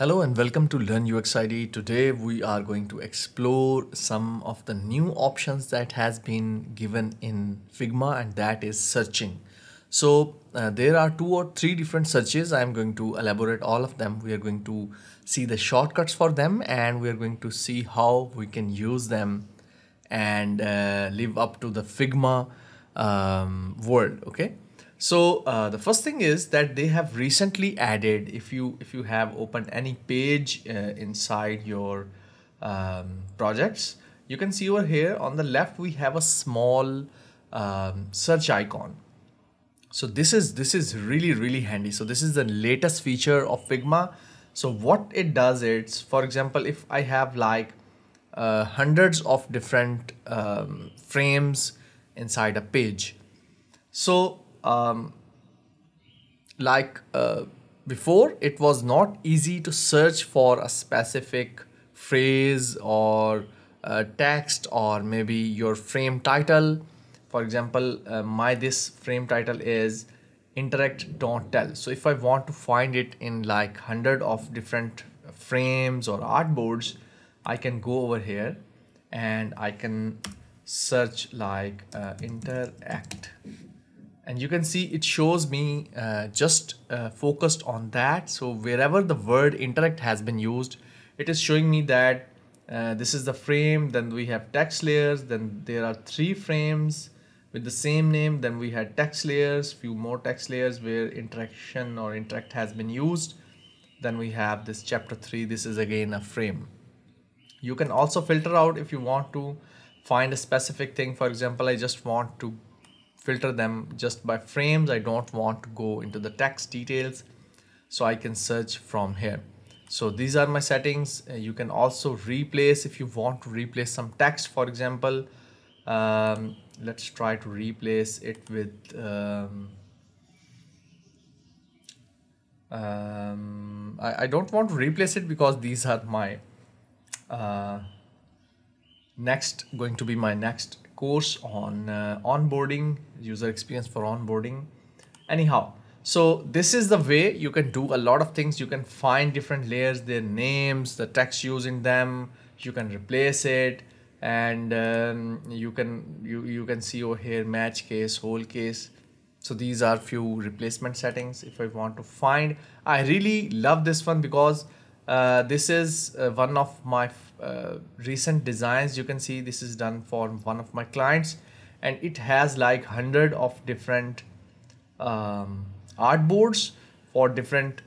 Hello and welcome to Learn UX ID. Today we are going to explore some of the new options that has been given in Figma, and that is searching. So there are 2 or 3 different searches. I am going to elaborate all of them. We are going to see the shortcuts for them, and we are going to see how we can use them and live up to the Figma world. Okay. So the first thing is that they have recently added, if you have opened any page inside your projects, you can see over here on the left we have a small search icon. So this is really handy. So this is the latest feature of Figma. So what it does is, for example, if I have like hundreds of different frames inside a page, so before it was not easy to search for a specific phrase or text or maybe your frame title. For example, this frame title is interact don't tell. So if I want to find it in like 100 of different frames or artboards, I can go over here and I can search like interact. And you can see it shows me just focused on that. So wherever the word interact has been used, it is showing me that this is the frame. Then we have text layers. Then there are 3 frames with the same name. Then we had text layers, few more text layers where interaction or interact has been used. Then we have this chapter 3. This is again a frame. You can also filter out if you want to find a specific thing. For example, I just want to filter them just by frames. I don't want to go into the text details, so I can search from here. So these are my settings. You can also replace if you want to replace some text. For example, let's try to replace it with I don't want to replace it because these are my next course on onboarding, user experience for onboarding. Anyhow, so this is the way you can do a lot of things. You can find different layers, their names, the text used in them. You can replace it, and you can see over here match case, whole case. So these are few replacement settings. If I want to find, I really love this one because this is one of my recent designs. You can see this is done for one of my clients, and it has like 100 of different artboards for different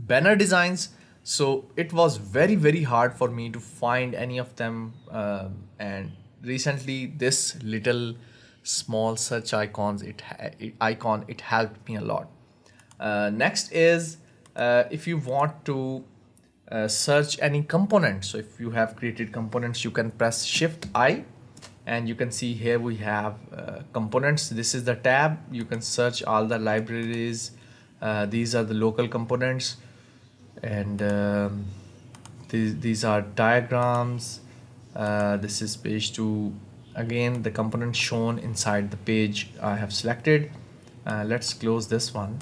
banner designs. So it was very hard for me to find any of them, and recently this little small search icons it helped me a lot. Next is if you want to search any component. So if you have created components, you can press Shift-I, and you can see here we have components. This is the tab. You can search all the libraries. These are the local components, and these are diagrams. This is page 2. Again, the components shown inside the page I have selected. Let's close this one.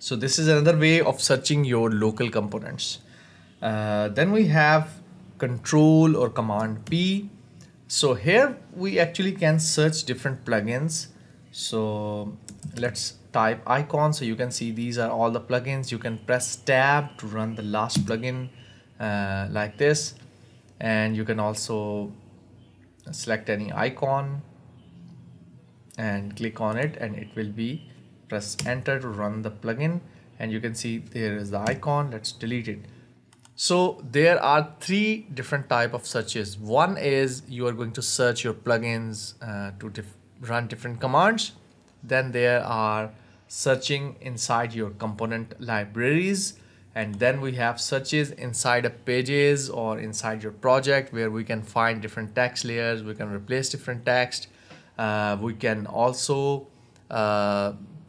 So this is another way of searching your local components. Then we have Control or Command P. So here we actually can search different plugins. So let's type icon. So you can see these are all the plugins. You can press Tab to run the last plugin like this. And you can also select any icon and click on it, and it will be press Enter to run the plugin, and you can see there is the icon. Let's delete it. So there are 3 different type of searches. One is you are going to search your plugins to run different commands. Then there are searching inside your component libraries, and then we have searches inside a pages or inside your project, where we can find different text layers. We can replace different text. We can also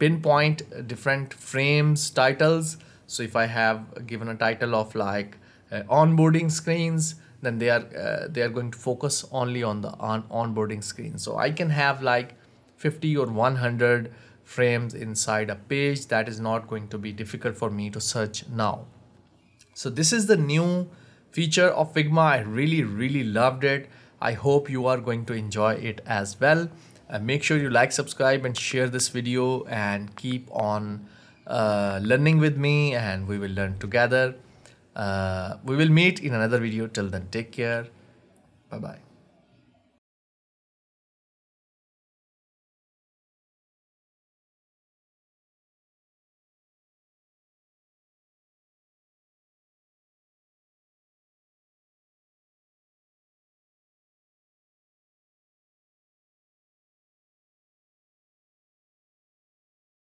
pinpoint different frames titles. So if I have given a title of like onboarding screens, then they are going to focus only on the onboarding screen. So I can have like 50 or 100 frames inside a page. That is not going to be difficult for me to search now. So this is the new feature of Figma. I really loved it. I hope you are going to enjoy it as well. Make sure you like, subscribe and share this video, and keep on learning with me, and we will learn together. We will meet in another video. Till then, take care. Bye-bye.